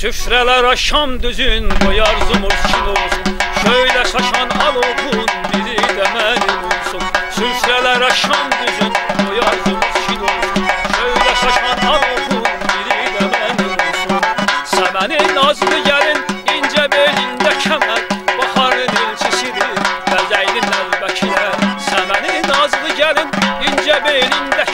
Süfreler şam düzün koyar zumursunuz. Şöyle saçan al okun bizi demenin olsun. Süfreler şam düzün koyar zumursunuz. Şöyle saçan al okun bizi demenin olsun. Semeni nazlı gelin ince belinde kemer, baharın ilçisidir bezeynin elbekine. Semeni nazlı gelin ince belinde